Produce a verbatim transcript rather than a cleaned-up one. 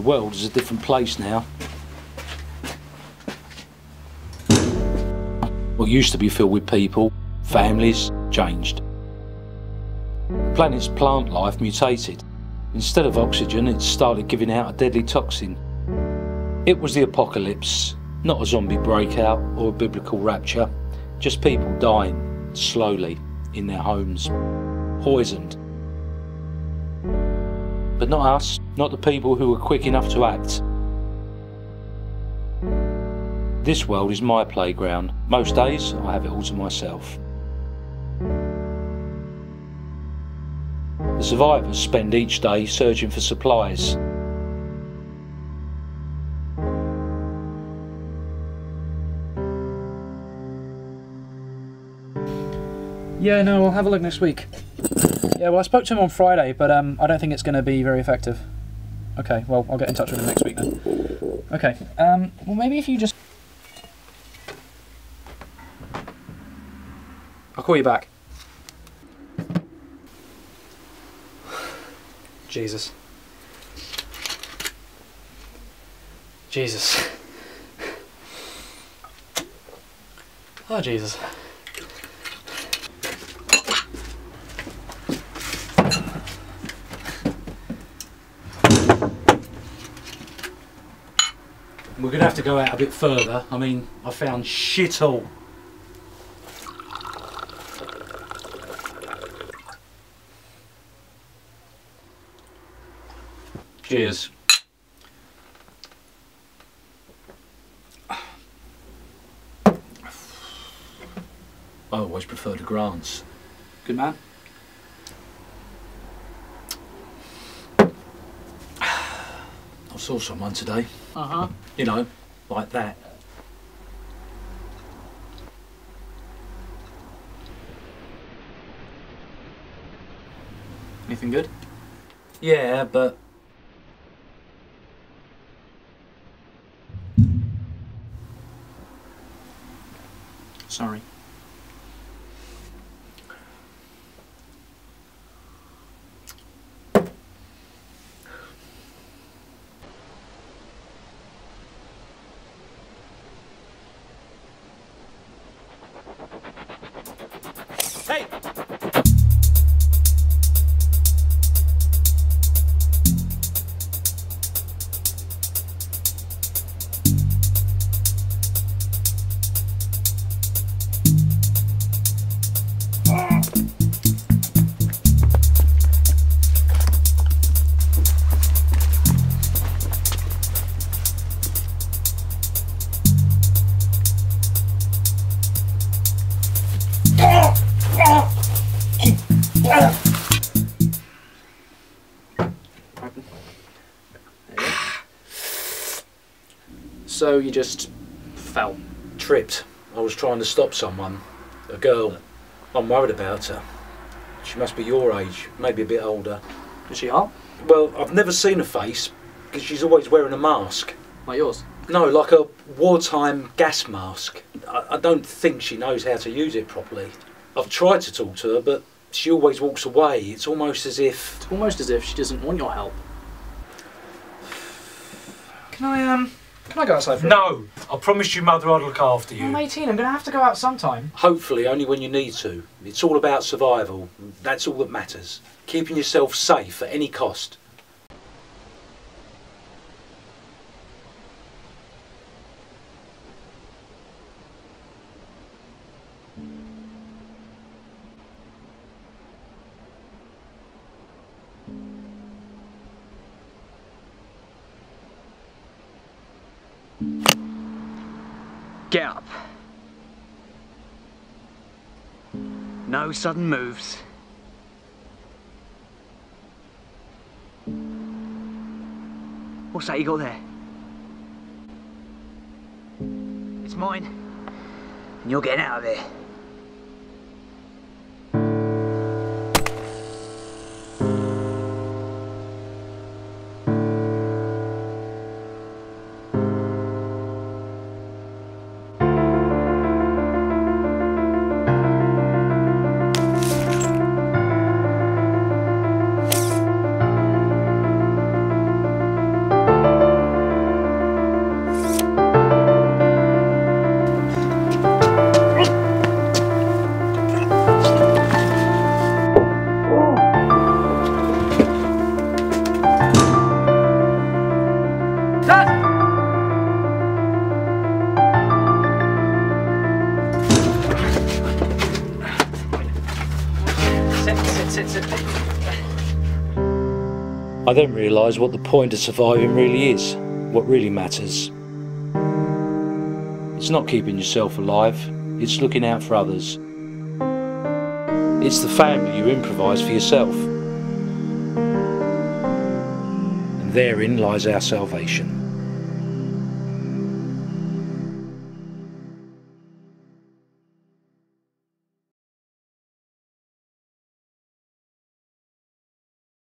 The world is a different place now. What used to be filled with people, families, changed. The planet's plant life mutated. Instead of oxygen, it started giving out a deadly toxin. It was the apocalypse, not a zombie breakout or a biblical rapture, just people dying slowly in their homes, poisoned. But not us, not the people who were quick enough to act. This world is my playground. Most days, I have it all to myself. The survivors spend each day searching for supplies. Yeah, no, we'll have a look next week. Yeah, well, I spoke to him on Friday, but um, I don't think it's going to be very effective. Okay, well, I'll get in touch with him next week then. Okay, um, well, maybe if you just... I'll call you back. Jesus. Jesus. Oh, Jesus. We're going to have to go out a bit further. I mean, I found shit all. Cheers. I always prefer the Grants. Good man. I saw someone today. Uh-huh. You know, like that. Anything good? Yeah, but... Sorry. Hey! So you just fell, tripped. I was trying to stop someone, a girl. I'm worried about her. She must be your age, maybe a bit older. Is she hot? Well, I've never seen her face because she's always wearing a mask. Like yours? No, like a wartime gas mask. I, I don't think she knows how to use it properly. I've tried to talk to her, but she always walks away. It's almost as if... It's almost as if she doesn't want your help. Can I, um... Can I go outside for it? No! I promised you, Mother, I'd look after you. I'm eighteen, I'm going to have to go out sometime. Hopefully, only when you need to. It's all about survival. That's all that matters. Keeping yourself safe at any cost. Get up. No sudden moves. What's that you got there? It's mine. And you're getting out of there. Thank you. it's a... I then realised what the point of surviving really is, what really matters. It's not keeping yourself alive, it's looking out for others. It's the family you improvise for yourself. And therein lies our salvation.